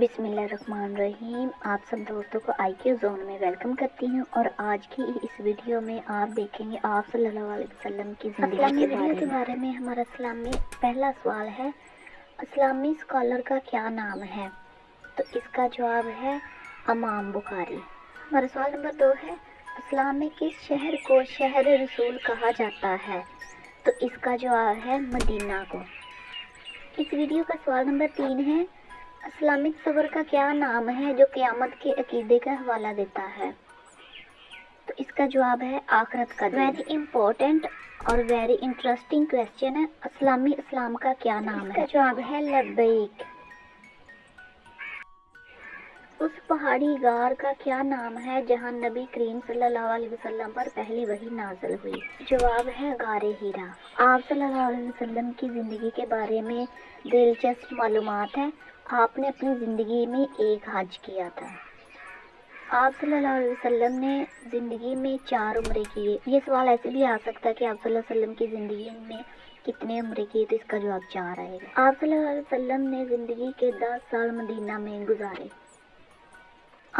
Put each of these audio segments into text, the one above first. बिस्मिल्लाहिर्रहमानिर्रहीम। आप सब दोस्तों को IQ ज़ोन में वेलकम करती हूँ। और आज की इस वीडियो में आप देखेंगे आप सल्लल्लाहु अलैहि वसल्लम की ज़िंदगी के बारे में। हमारा इस्लामी पहला सवाल है, इस्लामी स्कॉलर का क्या नाम है? तो इसका जवाब है इमाम बुखारी। हमारा सवाल नंबर 2 है, इस्लाम में किस शहर को शहर रसूल कहा जाता है? तो इसका जवाब है मदीना को। इस वीडियो का सवाल नंबर 3 है, इस्लामिक सबर का क्या नाम है जो क़यामत के अकीदे का हवाला देता है? तो इसका जवाब है आखरत का। वेरी इम्पोर्टेंट और वेरी इंटरेस्टिंग क्वेश्चन है, इस्लाम का क्या नाम है? इसका जवाब है लब्बैक। उस पहाड़ी गार का क्या नाम है जहां नबी करीम सल्लल्लाहु अलैहि वसल्लम पर पहली वही नाज़िल हुई? जवाब है गारे हीरा। आप सल्लल्लाहु अलैहि वसल्लम की ज़िंदगी के बारे में दिलचस्प मालूमात है। आपने अपनी ज़िंदगी में एक हज किया था। आप सल्लल्लाहु अलैहि वसल्लम ने ज़िंदगी में 4 उम्रे किए। ये सवाल ऐसे भी आ सकता है कि आप सल्लल्लाहु अलैहि वसल्लम की ज़िंदगी में कितने उम्रे किए, तो इसका जवाब 4 आएगा। आप सल्लल्लाहु अलैहि वसल्लम ने ज़िंदगी के 10 साल मदीना में गुजारे।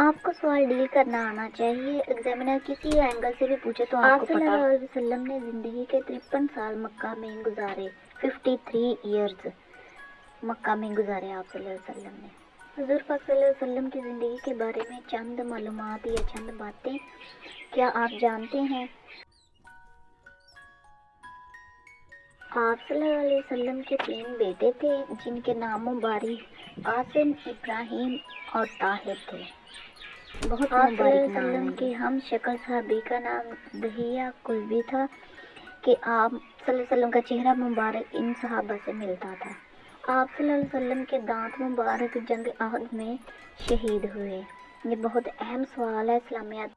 आपको सवाल डील करना आना चाहिए, एग्जामिनर किसी एंगल से भी पूछे तो आपको पता। आप सल्लल्लाहु अलैहि वसल्लम ने ज़िंदगी के 53 साल मक्का में गुजारे। 53 ईयर्स मक्का में गुजारे आप सल्लल्लाहु अलैहि वसल्लम ने। हुज़ूर पाक सल्लल्लाहु अलैहि वसल्लम की ज़िंदगी के बारे में चंद मालूमात या चंद बातें क्या आप जानते हैं? आप सल्लल्लाहु अलैहि वसल्लम के 3 बेटे थे जिनके नाम मुबारी, आसिम, इब्राहिम और ताहिर थे। बहुत मुबारक नाम है। वसल्लम के हम शक्ल साहबी का नाम दहिया कुलवी था कि आप सल्लल्लाहु अलैहि वसल्लम का चेहरा मुबारक इन सहाबा से मिलता था। आप सल्लल्लाहु अलैहि वसल्लम के दांत मुबारक जंग अहद में शहीद हुए। ये बहुत अहम सवाल है इस्लामियात।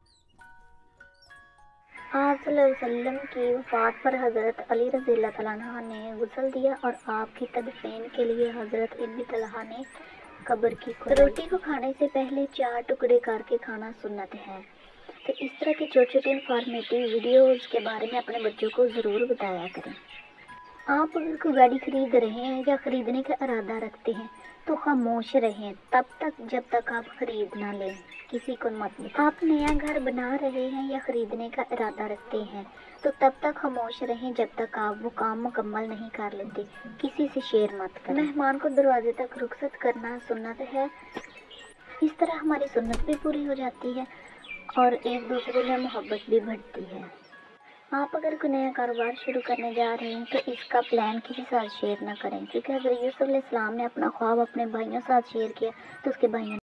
आप सल्लल्लाहु अलैहि वसल्लम की वफ़ात पर हज़रत अली रज़ियल्लाहु तआला अन्हु ने गुस्ल दिया और आपकी तदफ़ीन के लिए हज़रत इब्न तलहा ने कब्र की खुदाई। रोटी को खाने से पहले 4 टुकड़े करके खाना सुन्नत है। तो इस तरह के छोटे-छोटे इंफॉर्मेटिव वीडियोज़ के बारे में अपने बच्चों को ज़रूर बताया करें। आप अगर कोई गाड़ी खरीद रहे हैं या ख़रीदने का इरादा रखते हैं तो खामोश रहें तब तक जब तक आप ख़रीद ना लें, किसी को मत बताएं। आप नया घर बना रहे हैं या ख़रीदने का इरादा रखते हैं तो तब तक खामोश रहें जब तक आप वो काम मुकम्मल नहीं कर लेते। किसी से शेयर मत करें। मेहमान को दरवाजे तक रुखसत करना सुन्नत है। इस तरह हमारी सुन्नत भी पूरी हो जाती है और एक दूसरे में मोहब्बत भी बढ़ती है। आप अगर कोई नया कारोबार शुरू करने जा रहे हैं तो इसका प्लान किसी साथ शेयर ना करें, क्योंकि अगर यूसुफ ने अपना ख्वाब अपने भाइयों साथ शेयर किया तो उसके भाइयों